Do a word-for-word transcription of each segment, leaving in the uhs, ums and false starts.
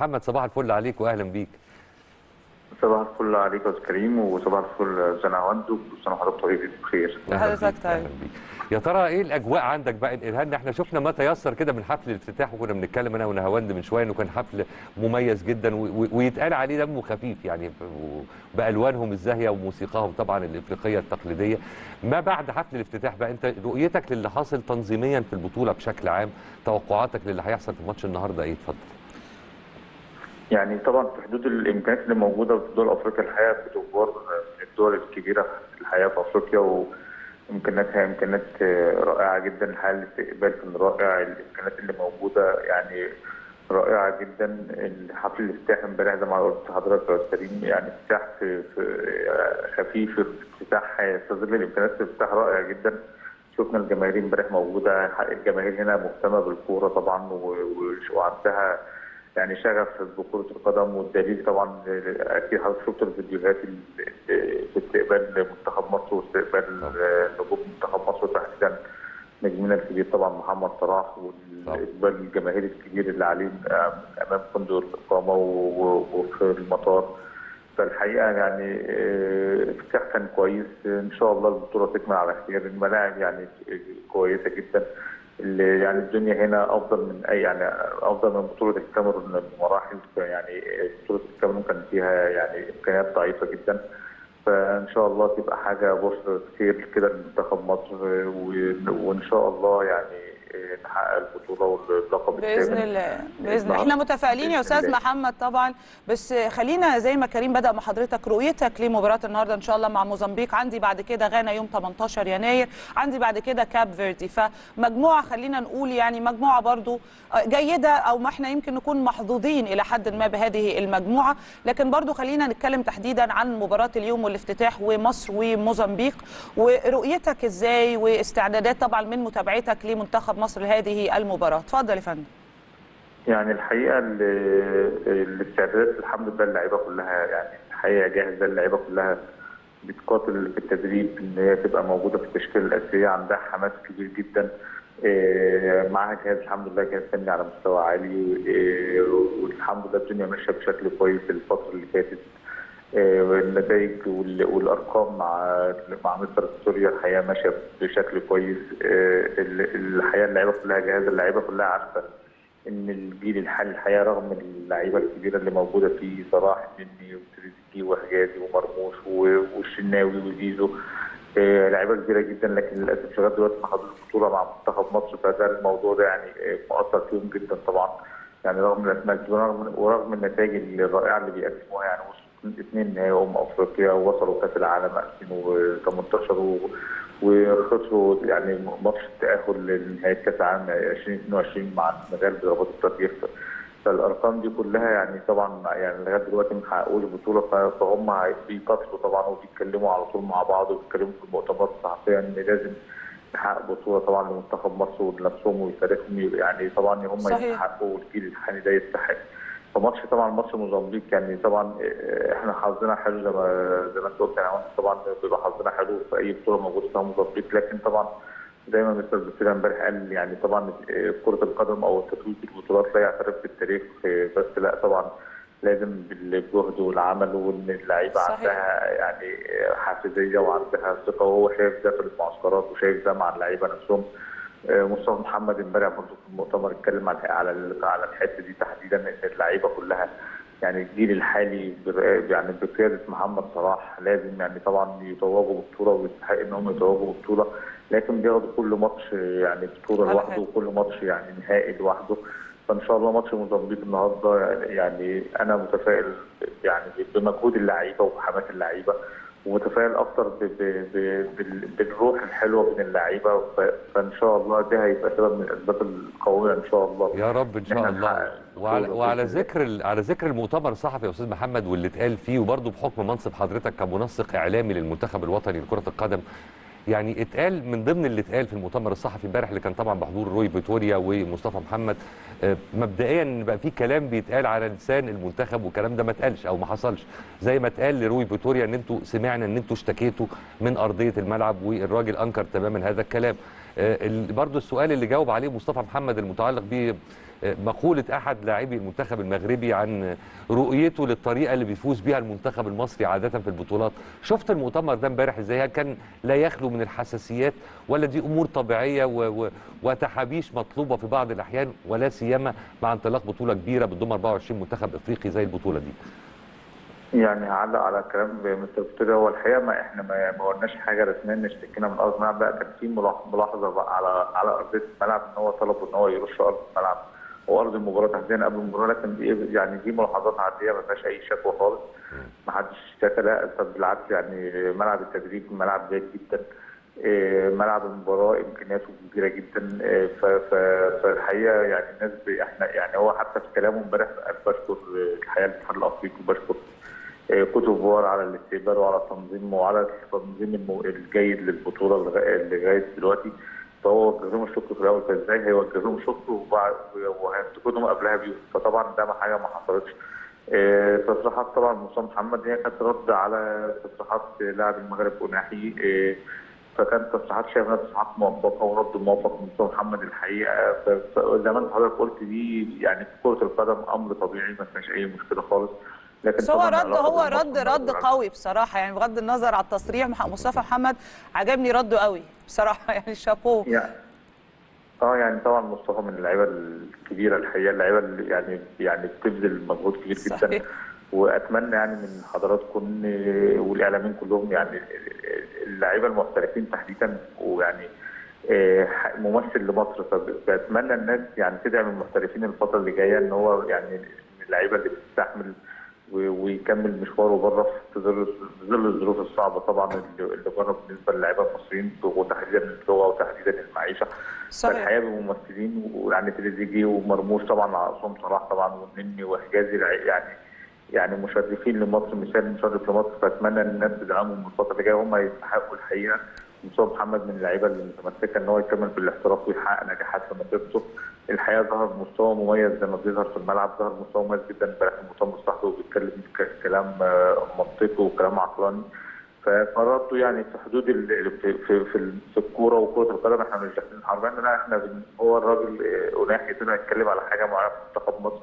محمد صباح الفل عليك واهلا بيك. صباح الفل عليك يا استاذ كريم وصباح الفل استاذ نهاوند وكل سنه وحضرتك طيب بخير. حضرتك طيب. يا ترى ايه الاجواء عندك بقى؟ انقلها احنا شفنا ما تيسر كده من حفل الافتتاح وكنا بنتكلم انا ونهاوند من شويه انه كان حفل مميز جدا ويتقال عليه دمه خفيف يعني بالوانهم الزاهيه وموسيقاهم طبعا الافريقيه التقليديه. ما بعد حفل الافتتاح بقى انت رؤيتك للي حاصل تنظيميا في البطوله بشكل عام، توقعاتك للي هيحصل في ماتش النهارده ايه؟ اتفضل. يعني طبعا في حدود الامكانيات اللي موجوده في دول افريقيا الحقيقه كوت من الدول الكبيره الحقيقه في افريقيا وامكانياتها امكانيات رائعه جدا الحقيقه، الاستقبال كان رائع، الامكانيات اللي موجوده يعني رائعه جدا. حفل الافتتاح امبارح زي ما قلت لحضرتك يا استاذ كريم يعني افتتاح في خفيف، افتتاح في ظل الامكانيات، افتتاح رائع جدا. شفنا الجماهير امبارح موجوده، الجماهير هنا مهتمه بالكوره طبعا وعندها يعني شغف بكرة القدم، والدليل طبعا اكيد حضرتك شفت الفيديوهات في استقبال منتخب مصر واستقبال نجوم منتخب مصر وتحديدا نجمنا الكبير طبعا محمد صلاح، والاقبال الجماهيري الكبير اللي عليه امام فندق الاقامه وفي المطار. فالحقيقه يعني الافتتاح كان كويس، ان شاء الله البطوله تكمل على خير، الملاعب يعني كويسه جدا، يعني الدنيا هنا افضل من اي يعني افضل من بطوله الكاميرون بمراحل، يعني بطوله الكاميرون كان فيها يعني امكانيات ضعيفه جدا. فان شاء الله تبقى حاجه بشر كتير كده لمنتخب مصر وان شاء الله يعني نحقق البطوله واللقب باذن الله. باذن احنا متفائلين يا استاذ محمد طبعا، بس خلينا زي ما كريم بدا مع حضرتك رؤيتك لمباراه النهارده ان شاء الله مع موزمبيق، عندي بعد كده غانا يوم تمنتاشر يناير، عندي بعد كده كاب فيردي، فمجموعه خلينا نقول يعني مجموعه برضو جيده او ما احنا يمكن نكون محظوظين الى حد ما بهذه المجموعه، لكن برضو خلينا نتكلم تحديدا عن مباراه اليوم والافتتاح ومصر وموزمبيق، ورؤيتك ازاي واستعدادات طبعا من متابعتك لمنتخب مصر لهذه المباراة. اتفضل يا فندم. يعني الحقيقة الاستعدادات الحمد لله اللعيبة كلها يعني الحقيقة جاهزة، اللعيبة كلها بتقاتل في التدريب ان هي تبقى موجودة في التشكيلة الأساسية، عندها حماس كبير جدا، معاها جهاز الحمد لله جهاز فني على مستوى عالي، والحمد لله الدنيا ماشية بشكل كويس الفترة اللي فاتت، والنتائج والارقام مع مع مستر فيتوريا الحقيقه ماشيه بشكل كويس. الحقيقه اللعيبه كلها جاهزه، اللعيبه كلها عارفه ان الجيل الحالي الحقيقه رغم اللعيبه الكبيره اللي موجوده فيه صلاح النني وتريزيجيه وحجازي ومرموش والشناوي وزيزو، لعيبه كبيره جدا، لكن للاسف لغايه دلوقتي ما خدوش بطوله مع منتخب مصر، فده الموضوع ده يعني مؤثر فيهم جدا طبعا، يعني رغم الاسماء ورغم ورغم النتائج الرائعه اللي بيقدموها، يعني اثنين نهائي أمم أفريقيا ووصلوا كأس العالم ألفين وتمنتاشر وخسروا يعني ماتش التأهل لنهاية كأس العالم ألفين واتنين وعشرين مع السنغال بضربات الترجيح. فالأرقام دي كلها يعني طبعا يعني لغاية دلوقتي ما حققوش بطولة، فهم بيقاتلوا طبعا وبيتكلموا على طول مع بعض وبيتكلموا في المؤتمرات الصحفية إن لازم نحقق بطولة طبعا لمنتخب مصر ولنفسهم ولفريقهم، يعني طبعا هم يستحقوا والجيل الحالي ده يستحق. فماتش طبعا ماتش موزمبيق يعني طبعا احنا حظنا حلو زي ما زي ما انت قلت، يعني طبعا بيبقى حظنا حلو في اي بطوله موجود فيها موزمبيق، لكن طبعا زي ما مستر بوتيلا امبارح قال يعني طبعا كره القدم او تطوير البطولات لا يعترف بالتاريخ بس، لا طبعا لازم بالجهد والعمل وان اللعيبه عندها يعني حافزيه وعندها ثقه، وهو شايف ده في المعسكرات وشايف ده مع اللعيبه نفسهم. مصطفى محمد امبارح برضه في المؤتمر اتكلم على على على الحته دي تحديدا، ان اللعيبه كلها يعني الجيل الحالي يعني بقياده محمد صلاح لازم يعني طبعا يتوجوا ببطوله ويستحق ان هم يتوجوا ببطوله، لكن بياخدوا كل ماتش يعني بطوله لوحده وكل ماتش يعني نهائي لوحده. فان شاء الله ماتش موزمبيق النهارده يعني انا متفائل يعني بمجهود اللعيبه وحماس اللعيبه، ومتفائل اكتر بالروح الحلوه بين اللعيبه، فان شاء الله ده هيبقى سبب من الاسباب القويه ان شاء الله يا رب ان شاء الله. وعلى, وعلى ذكر على ذكر المؤتمر الصحفي يا استاذ محمد واللي اتقال فيه، وبرضه بحكم منصب حضرتك كمنسق اعلامي للمنتخب الوطني لكره القدم، يعني اتقال من ضمن اللي اتقال في المؤتمر الصحفي امبارح اللي كان طبعا بحضور روي فيتوريا ومصطفى محمد، مبدئيا بقى في كلام بيتقال على لسان المنتخب والكلام ده ما اتقالش او ما حصلش، زي ما اتقال لروي فيتوريا ان انتوا سمعنا ان انتوا اشتكيتوا من ارضيه الملعب، والراجل انكر تماما هذا الكلام. برضه السؤال اللي جاوب عليه مصطفى محمد المتعلق ب مقولة أحد لاعبي المنتخب المغربي عن رؤيته للطريقة اللي بيفوز بيها المنتخب المصري عادة في البطولات. شفت المؤتمر ده امبارح ازاي؟ هل كان لا يخلو من الحساسيات ولا دي أمور طبيعية وتحابيش مطلوبة في بعض الأحيان، ولا سيما مع انطلاق بطولة كبيرة بتضم أربعة وعشرين منتخب إفريقي زي البطولة دي؟ يعني هعلق على كلام مستر فيتوريا. هو الحقيقه ما احنا ما قلناش حاجه رسميا نشتكينا من ارض الملعب، لا كان في ملاحظه بقى على على ارضيه الملعب ان هو طلبوا ان هو يرش ارض الملعب وارض المباراه تحديدا قبل المباراه، لكن دي يعني دي ملاحظات عاديه ما فيهاش اي شكوى خالص، ما حدش اشتكى لا. طب بالعكس يعني ملعب التدريب ملعب جيد جدا، ملعب المباراه امكانياته كبيره جدا، فالحقيقه يعني الناس احنا يعني هو حتى في كلامه امبارح بشكر الحقيقه الاتحاد الافريقي وبشكر كوت ديفوار على الاستقبال وعلى التنظيم وعلى التنظيم الجيد للبطوله لغايه دلوقتي، فهو وجه لهم الشكر في الاول. فازاي هيوجه لهم الشكر وهيفتكرهم قبلها بيوم؟ فطبعا ده حاجه ما حصلتش. تصريحات طبعا مصطفى محمد هي كانت رد على تصريحات لاعب المغرب أوناحي، فكانت تصريحات شايفها تصريحات موفقه ورد موفق من مصطفى محمد الحقيقه. فزي ما انت حضرتك قلت دي يعني في كره القدم امر طبيعي ما فيهاش اي مشكله خالص. بس هو رد هو رد رد قوي بصراحه، يعني بغض النظر على التصريح مصطفى محمد عجبني رده قوي بصراحه، يعني شابوه يعني. اه يعني طبعا مصطفى من اللعيبه الكبيره الحقيقه، اللعيبه اللي يعني يعني بتبذل مجهود كبير جدا، واتمنى يعني من حضراتكم والاعلاميين كلهم يعني اللعيبه المحترفين تحديدا ويعني ممثل لمصر، فاتمنى الناس يعني تدعم المحترفين الفتره اللي جايه ان هو يعني اللعيبه اللي بتستحمل ويكمل مشواره بره في ظل الظروف الصعبه طبعا اللي بره بالنسبه للاعيبه المصريين وتحديدا اللغه وتحديدا المعيشه. صحيح. فالحقيقه بممثلين ويعني تريزيجيه ومرموش طبعا على راسهم صلاح طبعا والنني وحجازي يعني يعني مشرفين لمصر، مثال مشرف لمصر، فاتمنى ان الناس تدعمهم الفتره اللي جايه، هم يستحقوا الحقيقه. مصطفى محمد من اللعيبه اللي متمسكه ان هو يكمل بالاحتراف ويحقق نجاحات في مسيرته. الحقيقه ظهر مستوى مميز زي ما بيظهر في الملعب، ظهر مستوى مميز جدا امبارح في المؤتمر الصحفي وبيتكلم كلام منطقي وكلام عقلاني، فقراراته يعني في حدود في في, في الكوره وكره القدم. احنا مش داخلين حربان، لا احنا هو الراجل أوناحي طلع يتكلم على حاجه معينه في منتخب مصر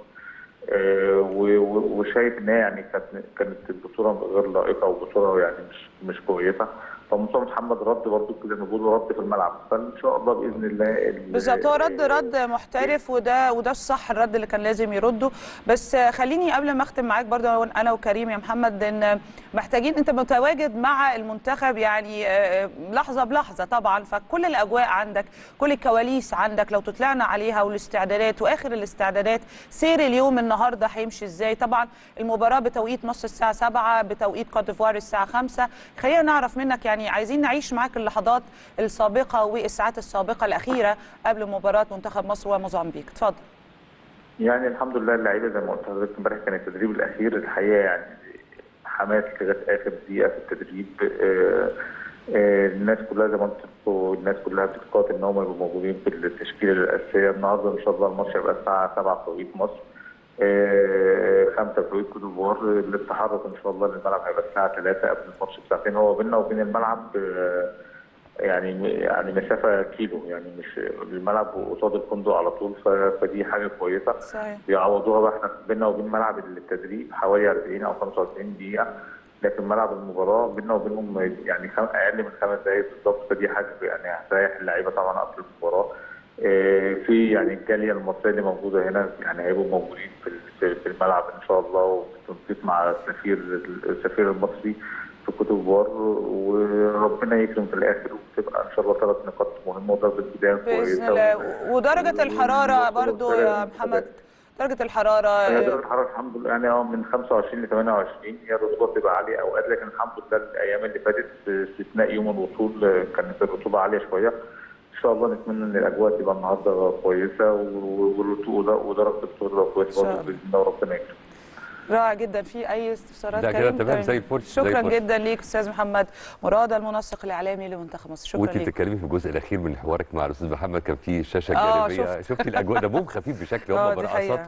وشايف ان هي يعني كانت كانت البطوله غير لائقه وبطوله يعني مش مش كويسه، فمصطفى محمد رد برضه كده نقول رد في الملعب، فان شاء الله باذن الله. بالظبط هو رد رد محترف وده وده الصح، الرد اللي كان لازم يرده. بس خليني قبل ما اختم معاك برضه انا وكريم يا محمد ان محتاجين انت متواجد مع المنتخب يعني لحظه بلحظه طبعا، فكل الاجواء عندك كل الكواليس عندك لو تطلعنا عليها والاستعدادات واخر الاستعدادات، سير اليوم النهارده هيمشي ازاي؟ طبعا المباراه بتوقيت مصر الساعه سبعة بتوقيت كوت ديفوار الساعه خمسة، خلينا نعرف منك يعني يعني عايزين نعيش معاك اللحظات السابقه والساعات السابقه الاخيره قبل مباراه منتخب مصر وموزمبيق، اتفضل. يعني الحمد لله اللعيبه زي ما قلت لحضرتك امبارح كان التدريب الاخير الحقيقه يعني حماس لغايه اخر دقيقه في التدريب. آآ آآ الناس كلها زي ما انتوا الناس كلها بتتقاتل ان هم يبقوا موجودين في التشكيله الاساسيه النهارده ان شاء الله. الماتش هيبقى الساعه سبعة بتوقيت مصر، خمسة بتوقيت كوت ديفوار. التحرك ان شاء الله للملعب هيبقى الساعه ثلاثة قبل الماتش بساعتين. هو بيننا وبين الملعب يعني يعني مسافه كيلو، يعني مش الملعب قصاد الفندق على طول، فدي حاجه كويسه بيعوضوها بقى. احنا بيننا وبين ملعب التدريب حوالي أربعين او خمسة وأربعين دقيقه، لكن ملعب المباراه بيننا وبينهم يعني اقل من خمس دقائق بالظبط، فدي حاجه يعني هتريح اللعيبه طبعا قبل المباراه. في يعني الجاليه المصريه اللي موجوده هنا يعني هيبقوا موجودين في في الملعب ان شاء الله، وبالتنسيق مع السفير السفير المصري في كوت ديفوار، وربنا يكرم في الاخر وتبقى ان شاء الله ثلاث نقاط مهمه وضربه بدايه كويسه و... ودرجه الحراره برضو يا محمد، درجه الحراره درجه الحراره الحمد لله يعني اه من خمسة وعشرين ل ثمانية وعشرين، هي الرطوبه بتبقى عاليه اوقات، لكن الحمد لله الايام اللي فاتت باستثناء يوم الوصول كانت الرطوبه عاليه شويه. ان شاء الله نتمنى ان الاجواء تبقى النهارده كويسه والرطوبه ودرجه الحراره كويسه باذن الله وربنا يكرم. رائع جدا. في اي استفسارات كريم؟ لا كده تمام زي الفل. شكرا جدا ليك استاذ محمد مراد المنسق الاعلامي لمنتخب مصر، شكرا ليك. وانت بتتكلمي في الجزء الاخير من حوارك مع الاستاذ محمد كان في شاشه جانبيه، شفتي الاجواء، دمهم خفيف بشكل هم برقصات.